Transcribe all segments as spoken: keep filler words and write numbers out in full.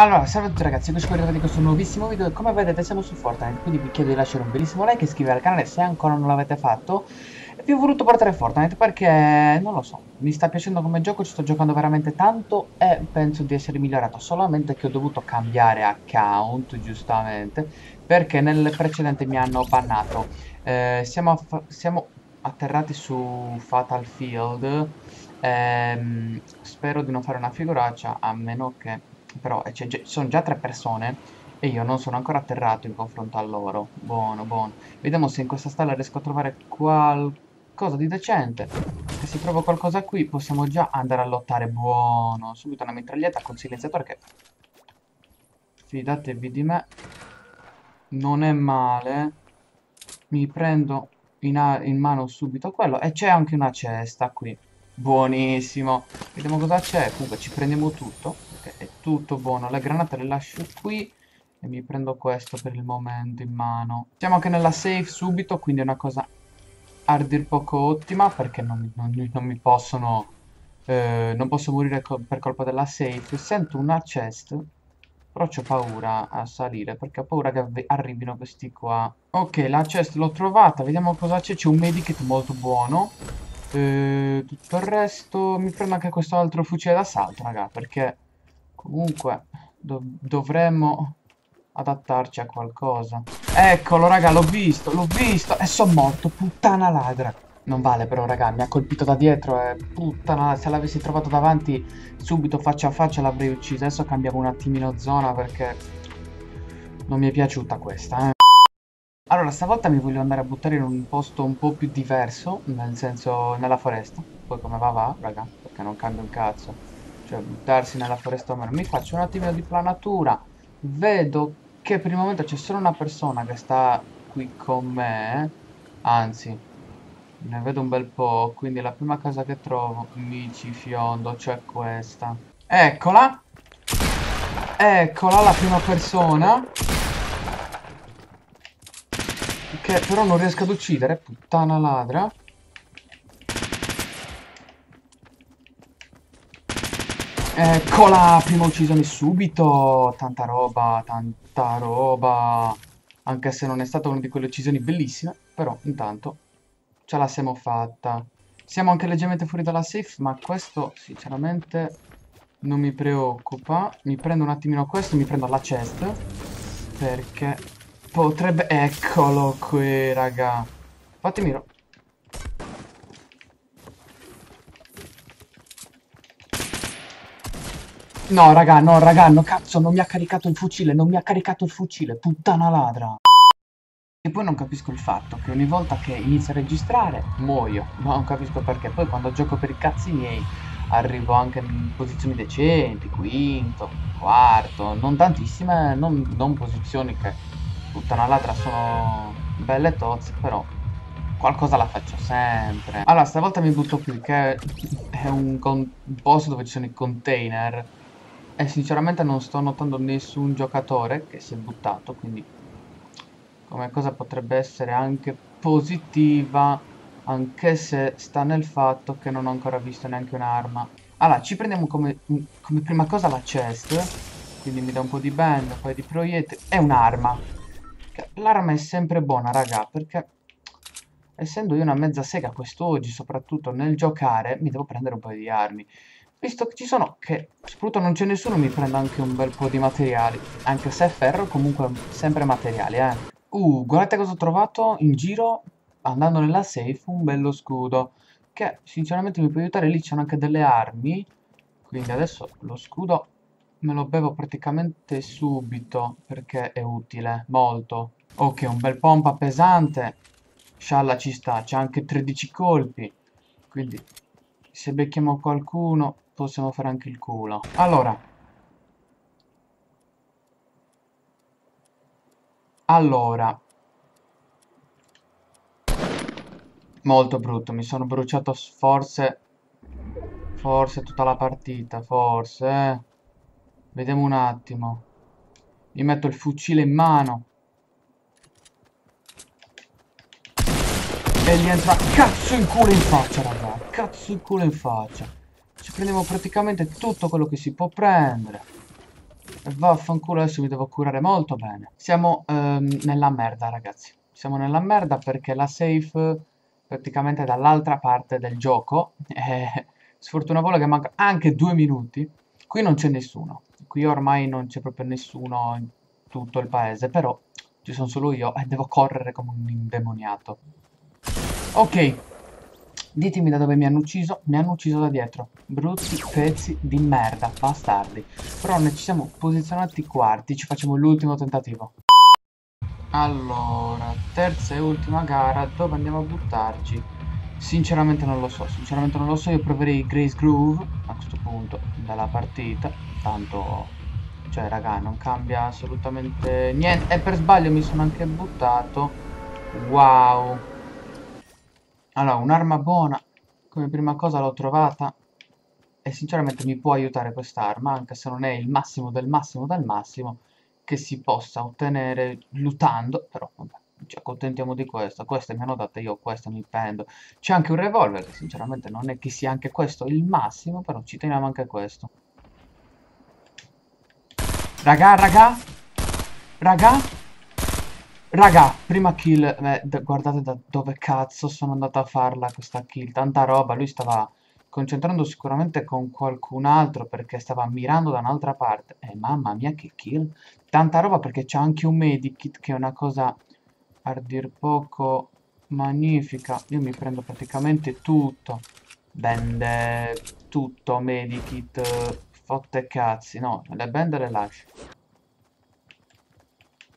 Allora, salve a tutti ragazzi, eccoci qui di questo nuovissimo video. Come vedete siamo su Fortnite, quindi vi chiedo di lasciare un bellissimo like e iscrivervi al canale se ancora non l'avete fatto. E vi ho voluto portare Fortnite perché, non lo so, mi sta piacendo come gioco, ci sto giocando veramente tanto e penso di essere migliorato, solamente che ho dovuto cambiare account, giustamente, perché nel precedente mi hanno bannato. Eh, siamo, siamo atterrati su Fatal Field, ehm, spero di non fare una figuraccia, a meno che... Però cioè, sono già tre persone e io non sono ancora atterrato in confronto a loro. Buono, buono. Vediamo se in questa stalla riesco a trovare qualcosa di decente. E se trovo qualcosa qui possiamo già andare a lottare. Buono. Subito una mitraglietta con silenziatore che... Fidatevi di me. Non è male. Mi prendo in, in mano subito quello. E c'è anche una cesta qui. Buonissimo. Vediamo cosa c'è. Comunque ci prendiamo tutto. È tutto buono, le granate le lascio qui e mi prendo questo per il momento in mano. Siamo anche nella safe subito, quindi è una cosa a dir poco ottima perché non, non, non mi possono eh, non posso morire co per colpa della safe. Sento una chest, però ho paura a salire perché ho paura che arrivino questi qua. Ok, la chest l'ho trovata, vediamo cosa c'è. C'è un medikit molto buono, eh, tutto il resto. Mi prendo anche questo altro fucile d'assalto, raga, perché comunque dov dovremmo adattarci a qualcosa. Eccolo raga, l'ho visto, l'ho visto e sono morto, puttana ladra. Non vale però raga, mi ha colpito da dietro e eh. puttana, se l'avessi trovato davanti subito faccia a faccia l'avrei ucciso. Adesso cambiamo un attimino zona perché non mi è piaciuta questa eh. Allora stavolta mi voglio andare a buttare in un posto un po' più diverso, nel senso nella foresta. Poi come va va raga, perché non cambia un cazzo. Cioè buttarsi nella foresta o meno. Mi faccio un attimino di planatura. Vedo che per il momento c'è solo una persona che sta qui con me. Anzi, ne vedo un bel po'. Quindi la prima cosa che trovo mi ci fiondo, cioè questa. Eccola. Eccola la prima persona, che però non riesco ad uccidere. Puttana ladra. Eccola, prima uccisione subito. Tanta roba, tanta roba. Anche se non è stata una di quelle uccisioni bellissime, però intanto ce la siamo fatta. Siamo anche leggermente fuori dalla safe, ma questo sinceramente non mi preoccupa. Mi prendo un attimino questo, mi prendo la chest, perché potrebbe... Eccolo qui, raga. Fatemi ro... No raga, no raga, no cazzo, non mi ha caricato il fucile, non mi ha caricato il fucile, puttana ladra. E poi non capisco il fatto che ogni volta che inizio a registrare muoio, ma non capisco perché. Poi quando gioco per i cazzi miei arrivo anche in posizioni decenti, quinto, quarto, non tantissime, non, non posizioni che puttana ladra sono belle tozze, però qualcosa la faccio sempre. Allora stavolta mi butto qui che è un, un posto dove ci sono i container. E sinceramente non sto notando nessun giocatore che si è buttato, quindi come cosa potrebbe essere anche positiva, anche se sta nel fatto che non ho ancora visto neanche un'arma. Allora, ci prendiamo come, come prima cosa la chest, quindi mi dà un po' di band, poi di proiettili, e un'arma. L'arma è sempre buona, raga, perché essendo io una mezza sega quest'oggi, soprattutto nel giocare, mi devo prendere un paio di armi. Visto che ci sono, che spruto non c'è nessuno, mi prendo anche un bel po' di materiali. Anche se è ferro, comunque sempre materiali, eh. Uh, guardate cosa ho trovato in giro, andando nella safe, un bello scudo. Che sinceramente mi può aiutare, lì c'hanno anche delle armi. Quindi adesso lo scudo me lo bevo praticamente subito, perché è utile, molto. Ok, un bel pompa pesante. Scialla ci sta, c'ha anche tredici colpi. Quindi, se becchiamo qualcuno... possiamo fare anche il culo. Allora. Allora. Molto brutto. Mi sono bruciato forse. Forse tutta la partita. Forse. Vediamo un attimo. Mi metto il fucile in mano. E gli entra cazzo in culo in faccia, raga. Cazzo in culo in faccia. Ci prendiamo praticamente tutto quello che si può prendere. Vaffanculo, adesso mi devo curare molto bene. Siamo ehm, nella merda, ragazzi. Siamo nella merda perché la safe praticamente è dall'altra parte del gioco. E sfortuna vuole che manca anche due minuti. Qui non c'è nessuno. Qui ormai non c'è proprio nessuno in tutto il paese. Però ci sono solo io e devo correre come un indemoniato. Ok. Ditemi da dove mi hanno ucciso. Mi hanno ucciso da dietro. Brutti pezzi di merda, bastardi. Però noi ci siamo posizionati quarti. Ci facciamo l'ultimo tentativo. Allora, terza e ultima gara, dove andiamo a buttarci? Sinceramente non lo so, sinceramente non lo so, io proverei Grey's Groove a questo punto della partita, tanto, cioè raga, non cambia assolutamente niente, e per sbaglio mi sono anche buttato, wow. Allora, un'arma buona, come prima cosa l'ho trovata, e sinceramente mi può aiutare quest'arma, anche se non è il massimo del massimo del massimo, che si possa ottenere lootando, però vabbè, ci accontentiamo di questo. Queste mi hanno date io, questa mi prendo. C'è anche un revolver, che sinceramente non è che sia anche questo il massimo, però ci teniamo anche questo. Raga, raga, raga, raga, prima kill, beh, guardate da dove cazzo sono andata a farla questa kill, tanta roba, lui stava concentrando sicuramente con qualcun altro perché stava mirando da un'altra parte. E eh, mamma mia che kill. Tanta roba perché c'è anche un medikit che è una cosa a dir poco magnifica. Io mi prendo praticamente tutto. Bende, tutto, medikit, fotte cazzi. No, le bende le lascio.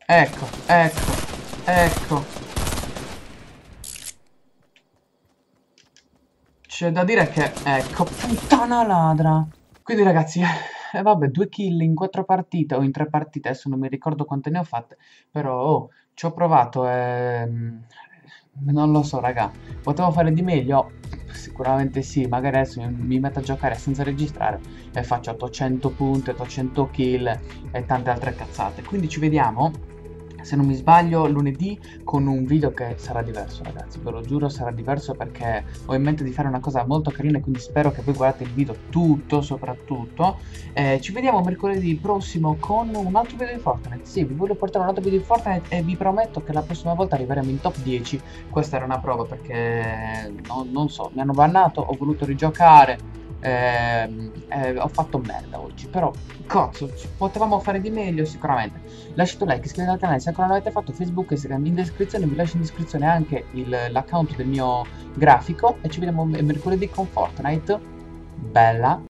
Ecco, ecco, ecco. C'è da dire che, ecco, puttana ladra. Quindi ragazzi, e eh, vabbè, due kill in quattro partite o in tre partite, adesso non mi ricordo quante ne ho fatte, però oh, ci ho provato e non lo so raga, potevo fare di meglio? Sicuramente sì, magari adesso mi metto a giocare senza registrare e faccio ottocento punti, ottocento kill e tante altre cazzate. Quindi ci vediamo, se non mi sbaglio, lunedì con un video che sarà diverso ragazzi, ve lo giuro, sarà diverso perché ho in mente di fare una cosa molto carina, quindi spero che voi guardate il video tutto soprattutto. Eh, ci vediamo mercoledì prossimo con un altro video di Fortnite. Sì, vi voglio portare un altro video di Fortnite e vi prometto che la prossima volta arriveremo in top dieci. Questa era una prova perché no, non so, mi hanno bannato, ho voluto rigiocare. Eh, eh, ho fatto merda oggi, però cazzo, potevamo fare di meglio sicuramente. Lasciate un like, iscrivetevi al canale se ancora non l'avete fatto. Facebook, Instagram in descrizione, vi lascio in descrizione anche l'account del mio grafico e ci vediamo mercoledì con Fortnite. Bella.